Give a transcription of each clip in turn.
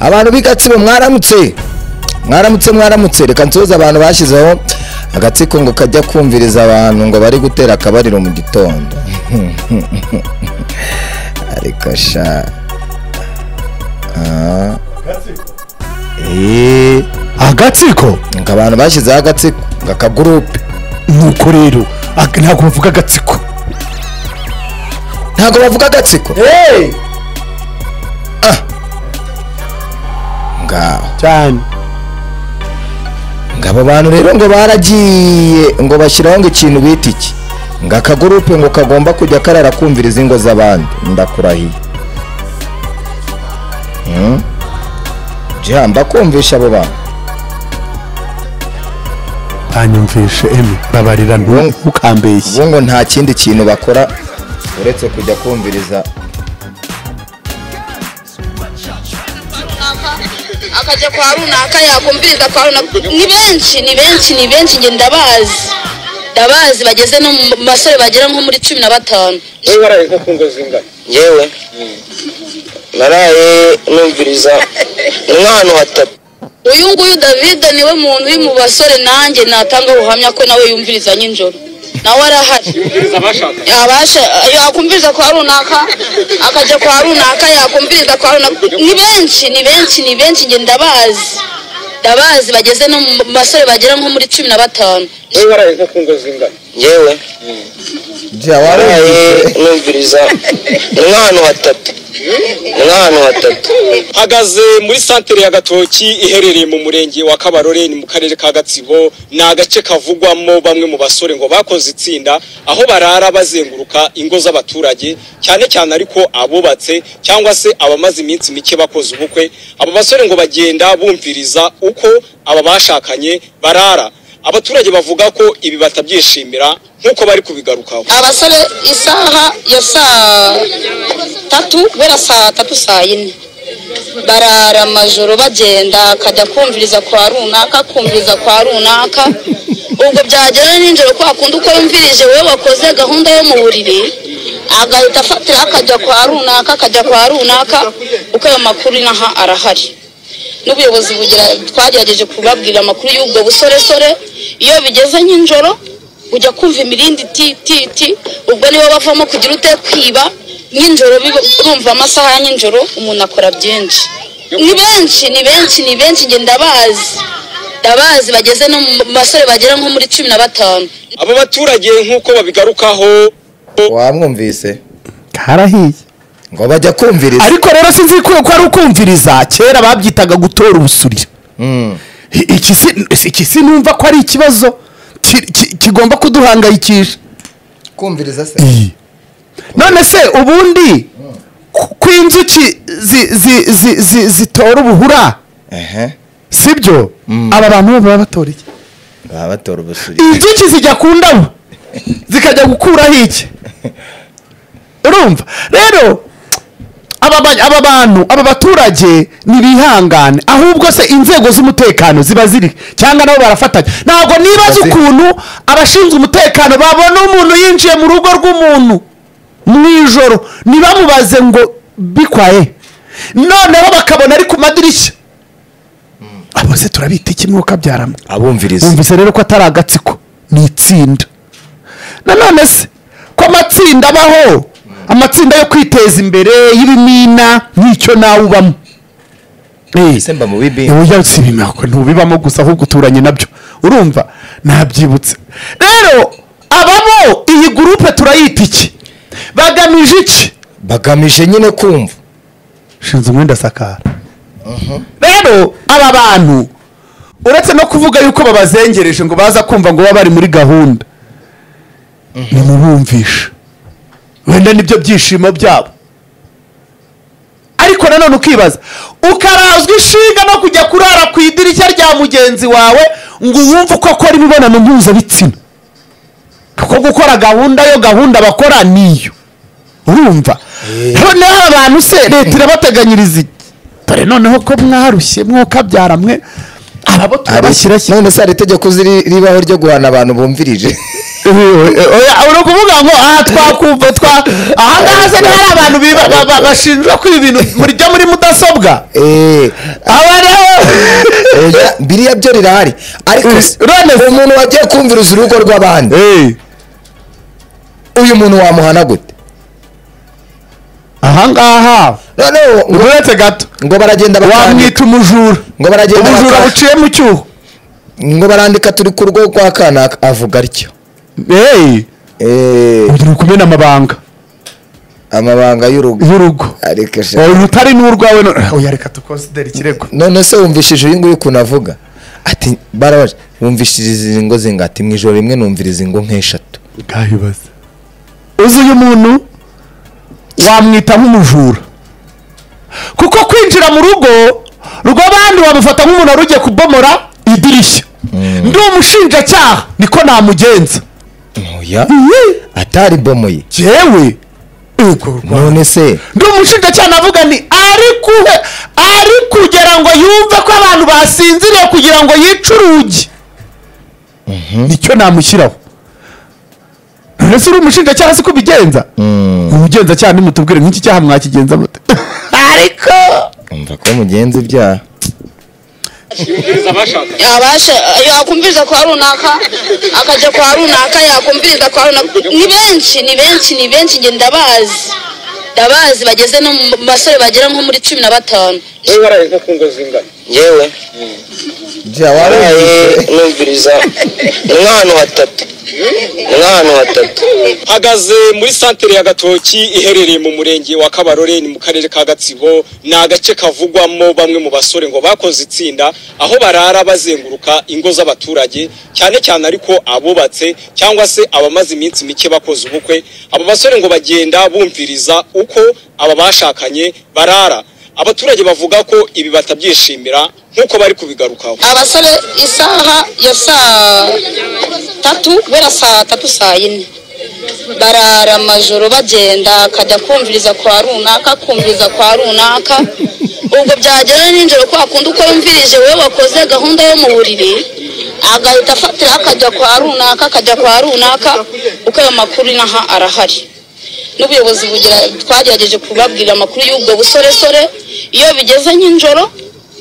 abantu b'Igatibo mwaramutse reka nsoze abantu bashyizeho agatsiko ngo kajya kumviriza abantu ngo bari gutera akabariro mu gitondo ariko sha agatsiko ngo abantu bashyizeho agatsiko ngo akagurupe nuko rero ntabwo bavuga agatsiko cyane ngo abo bantu rero ngo baragiye ngo bashyiraho ngo ikintu bita iki ngo akagurupe ngo kagomba kujya karara kumviriza ingo z'abandi ndakurahiye jya mbakumvisha abo bantu banyumvishe babarira ntukambeshye ngo nta kindi kintu bakora uretse kujya kumviriza akajya kwa runaka yakumviriza kwa runaka ni benshi nge ndabazi bageze no mu basore bagera nko muri 15 yewe baraye nko kungozinga yewe naraye numviriza umwana wa 3 uyu nguyu David niwe muntu uri mu basore nanjye natanga ubuhamya ko nawe yumviriza nyinjoro nawe arahari abasha yakumviriza kwa runaka akajya kwa runaka yakumviriza kwa runaka ni benshi nge ndabazi bageze no mu basore bagera nko muri 15 yewe baraye nko kungozinga yewe jawaraye numviriza umwana wa 3 agaze muri santere ya Gatoki iherereye mu murenge wa Kabarore ni mu karere ka Gatsibo na gace kavugwamo bamwe mu basore ngo bakoze itsinda aho barara bazenguruka ingo z'abaturage cyane cyane ariko abubatse cyangwa se abamaze iminsi mike bakoze ubukwe abo basore ngo bagenda bumviriza uko aba bashakanye barara abaturage bavuga ko ibi batabyishimira nkuko bari kubigarukaho abasore isaha ya saa 3 saa 4 barara majoro bagenda akajya kumviriza kwa runaka ubwo byagera n'injoro kwa kundi uko yumvirije wewe wakoze gahunda yo mu buriri agahita afatira akajya kwa runaka uko ayo makuru naha arahari n'ubuyobozi bugira twagerageje kubabwira amakuru y'ubwo busoresore iyo bigeze n'injoro ujya kumva imirindi ti ubwo nibo bavamo kugira utekwiba n'injoro bumva amasaha ya n'injoro umuntu akora byinshi ni benshi nge ndabazi bageze no mu basore bagera nko muri 15 abo baturage nkuko babigarukaho wamwumvise karahiye ngo bajya kumviriza ariko rero sinzi ko ari ukumviriza kera babyitaga gutora ubusurira iki sinumva ko ari ikibazo kigomba kuduhangayikisha kumviriza se none se ubundi kwinzuki zitora ubuhura sibyo aba bantu baba batora ubusurira inzuki zijya kundabo zikajya gukuraho iki urumva rero aba bantu aba baturage nibihangane ahubwo se inzego z'umutekano ziba ziri cyangwa nabo barafatanya ntabwo nibaza ukuntu abashinzwe umutekano babona umuntu yinjiye mu rugo rw'umuntu mu ijoro nibamubaze ngo bikwaye noneho bakabona ari ku madirishya abo se turabita iki mwuka byarama abumviriza umvise rero ko atari agatsiko ni itsinda nanone se ko amatsinda abaho amatsinda yo kwiteza imbere y'ibimina n'icyo nawe ubamo semba mu bibi uya sibima ko ntubibamo gusa aho guturanye nabyo urumva nabyibutse rero abamo iyi groupe turayita iki bagamije iki bagamije nyine kumva shinze umwenda sakara rero aba bantu uretse no kuvuga yuko babazengereje ngo baza kumva ngo baba bari muri gahunda ni mubumvisha wenda nibyo byishimo byabo ariko nanone ukibaza ukarazwa ishinga no kujya kurara ku idirishya rya mugenzi wawe ngo wumve uko akora imibonano mpuzabitsina kuko gukora gahunda bakora niyo urumva noneho abantu se leta irabateganyiriza dore noneho ko mwarushye mwokamwe ababo turabashyira none se ari itegeko riribaho ryo guhana abantu bumvirije uri kuvuga ngo aha twakumva twa aha hasa n'ahari abantu bashinjwa ko ibintu murya muri mudasobwa aba rero biriya byo rirahari ariko urone umuntu wagiye kumvira urugo rw'abandi uyu muntu wamuhana gute ahangaha none uretse gato ngo baragenda bamwita umujura ngo baragenda umujura buciye mu cyuho ngo barandika turi ku rwo kwa kanaka avuga aricyo uri kumena amabanga y'urugo ariko she urutari n'urwawe oya reka tukonsidera ikirego none se wumvishije ingo yuko navuga ati baraje wumvishije ingo zingati mwijoro rimwe numviriza ingo nk'eshatu gahibaza uzi uyu muntu wamwita nk'umujura kuko kwinjira mu rugo rw'abandi wabufata nk'umuntu arugiye kubomora idirishya ndi umushinja cyaha niko namugenza oya atari bomoye jewe none se ndi umushinja cyaha navuga ni ari kugera ngo yumve ko abantu basinziriye kugira ngo yicuruge nicyo namushyiraho ese uri umushinja cyaha se kubigenza ubugenza cyaha nimutubwire nk'iki cyaha mwakigenza mute ariko umva ko mugenza ibyaha yabasha yakumviriza kwa runaka akajya kwa runaka yakumviriza kwa runaka ni benshi nge ndabazi bageze no mu basore bagera nko muri 15 yewe baraza kungoza ingana yewe numviriza umwana wa tatu hagaze muri santere ya Gatoki iherereye mu murenge wa Kabarore ni mu karere ka Gatsibo na gace kavugwamo bamwe mu basore ngo bakoze itsinda aho barara bazenguruka ingo z'abaturage cyane cyane ariko abubatse cyangwa se abamaze iminsi mike bakoze ubukwe abo basore ngo bagenda bumviriza uko aba bashakanye barara abaturage bavuga ko ibi batabyishimira nkuko bari kubigarukaho abasore isaha ya saa 3 bera saa 3 saa 4 barara majoro bagenda kajya kumviriza kwa runaka ubwo byagera ninjoro kwa kundi uko yumvirije wewe wakoze gahunda yo mu buriri agahita afatira akajya kwa runaka uko ayo makuru naha arahari n'ubuyobozi bugira twagerageje kubabwira amakuru y'ubwo busoresore iyo bigeze n'injoro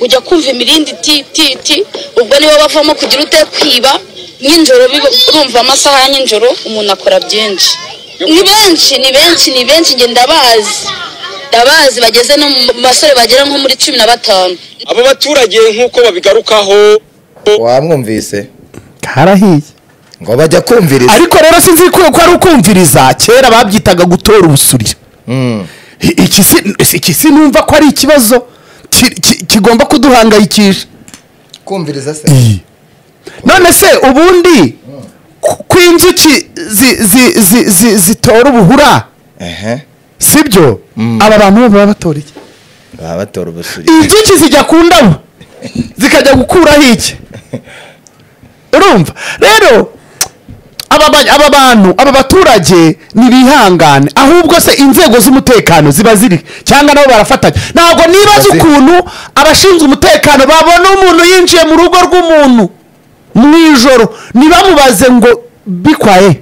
ujya kumva imirindi titi ubwo niwe bavamo kugira ute kwiba n'injoro bumva amasaha ya n'injoro umuntu akora byinshi ni benshi nge ndabazi bageze no mu basore bagera nko muri 15 abo baturage nkuko babigarukaho wamwumvise karahiye ngo bajya kumviriza ariko rero sinzi ko ari ukumviriza kera babyitaga gutora ubusurira iki sinumva ko ari ikibazo kigomba kuduhangayikisha kumviriza se none se ubundi kwinzuki zitora ubuhura sibyo aba bantu baba batora ubusurira inzuki zijya kundamo zikajya gukuraho iki urumva rero aba bantu aba baturage nibihangane ahubwo se inzego z'umutekano ziba ziri cyangwa nabo barafatanya ntabwo nibaza ukuntu abashinzwe umutekano babona umuntu yinjiye mu rugo rw'umuntu mwijoro nibamubaze ngo bikwaye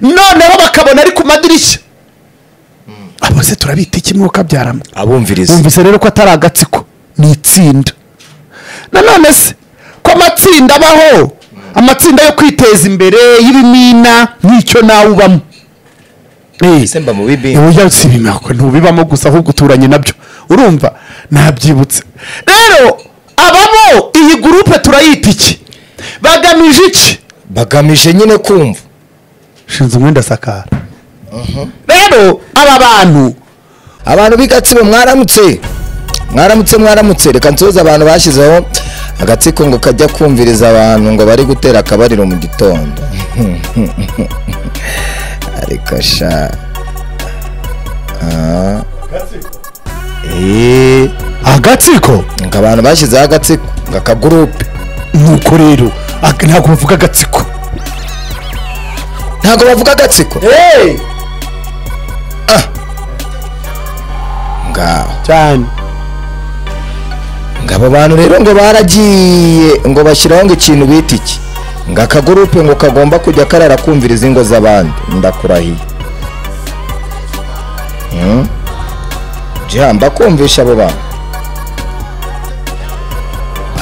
noneho bakabona ari ku madirishya abo se turabita iki mwuka byaramo abumviriza umvise rero ko atari agatsiko ni itsinda nanone se ko amatsinda abaho amatsinda yo kwiteza imbere y'ibimina n'icyo nawe ubamo isemba mu bibi uya sibima ko ntubibamo gusa ahubwo uturanye nabyo urumva nabyibutse rero abamo iyi groupe turayita iki bagamije iki bagamije nyine kumva shinze umwenda sakara rero aba abantu bigatsibo mwaramutse reka nsoza abantu bashyizeho agatsiko ngo kajya kumviriza abantu ngo bari gutera akabariro mu gitondo ariko sha agatsiko ngo abantu bashyizeho agatsiko ngo akagurupe nuko rero ntabwo bavuga agatsiko ngaho cyane ngabo bantu rero ngo baragiye ngo bashyiraho ngo ikintu bitiki ngo akagurupe ngo kagomba kujya karara kumviriza ingo z'abandi ndakurahiye jamba kumvisha abo bana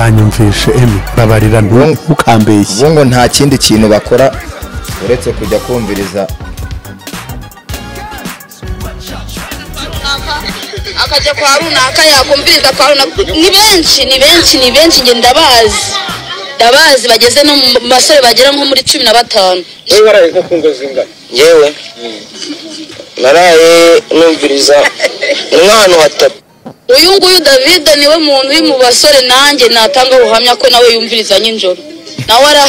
anyumvishe babarira ntukambeshye ngo nta kindi kintu bakora uretse kujya kumviriza akaje kwa runaka yakumviriza kwa runaka ni benshi nge ndabazi bageze no masore bagera nko muri 15 yewe waraye nko kungozinga yewe naraye numviriza umwana watatu uyu nguyu David niwe muntu w'imubasore nanjye natanga ubuhamya ko nawe yumvirizanye njoro nawe